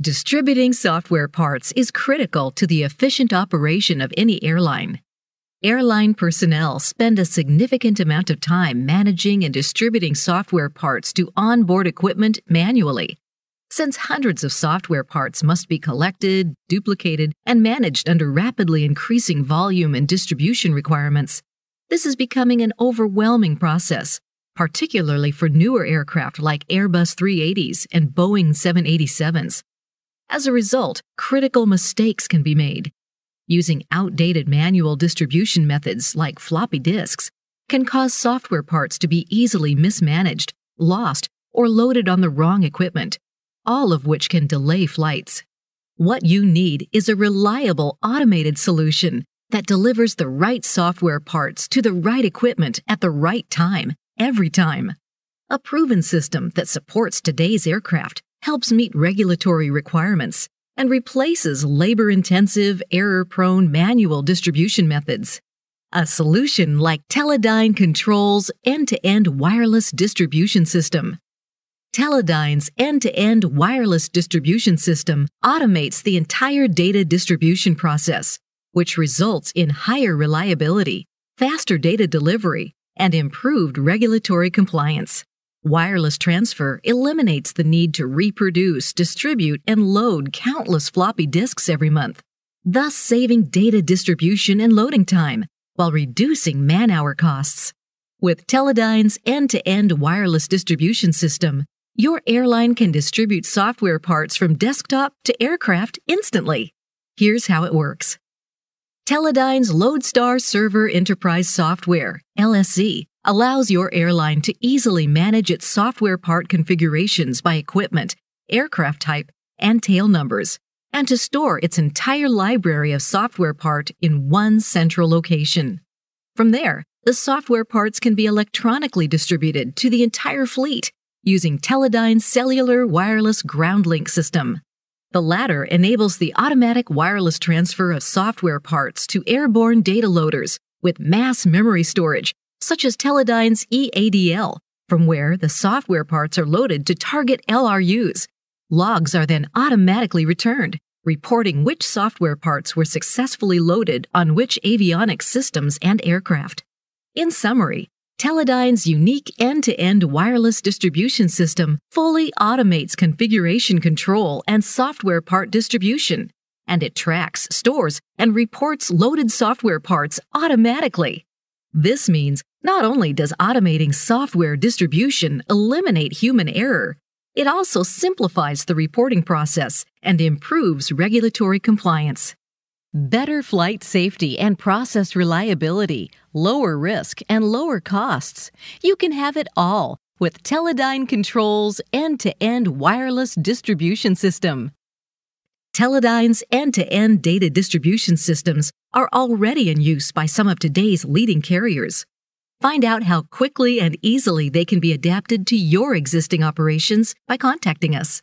Distributing software parts is critical to the efficient operation of any airline. Airline personnel spend a significant amount of time managing and distributing software parts to onboard equipment manually, since hundreds of software parts must be collected, duplicated, and managed under rapidly increasing volume and distribution requirements. This is becoming an overwhelming process, particularly for newer aircraft like Airbus 380s and Boeing 787s. As a result, critical mistakes can be made. Using outdated manual distribution methods like floppy disks can cause software parts to be easily mismanaged, lost, or loaded on the wrong equipment, all of which can delay flights. What you need is a reliable automated solution that delivers the right software parts to the right equipment at the right time, every time. A proven system that supports today's aircraft helps meet regulatory requirements and replaces labor-intensive, error-prone manual distribution methods. A solution like Teledyne Controls' end-to-end wireless distribution system. Teledyne's end-to-end wireless distribution system automates the entire data distribution process, which results in higher reliability, faster data delivery, and improved regulatory compliance. Wireless transfer eliminates the need to reproduce, distribute, and load countless floppy disks every month, thus saving data distribution and loading time while reducing man-hour costs. With Teledyne's end-to-end wireless distribution system, your airline can distribute software parts from desktop to aircraft instantly. Here's how it works. Teledyne's Loadstar Server Enterprise Software, LSE, allows your airline to easily manage its software part configurations by equipment, aircraft type, and tail numbers, and to store its entire library of software part in one central location. From there, the software parts can be electronically distributed to the entire fleet using Teledyne's cellular wireless ground link system. The latter enables the automatic wireless transfer of software parts to airborne data loaders with mass memory storage, such as Teledyne's EADL, from where the software parts are loaded to target LRUs. Logs are then automatically returned, reporting which software parts were successfully loaded on which avionics systems and aircraft. In summary, Teledyne's unique end-to-end wireless distribution system fully automates configuration control and software part distribution, and it tracks, stores, and reports loaded software parts automatically. This means not only does automating software distribution eliminate human error, it also simplifies the reporting process and improves regulatory compliance. Better flight safety and process reliability, lower risk and lower costs. You can have it all with Teledyne Controls' end-to-end wireless distribution system. Teledyne's end-to-end data distribution systems are already in use by some of today's leading carriers. Find out how quickly and easily they can be adapted to your existing operations by contacting us.